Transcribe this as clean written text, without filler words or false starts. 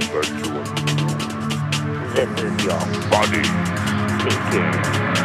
virtual. This is your body thinking.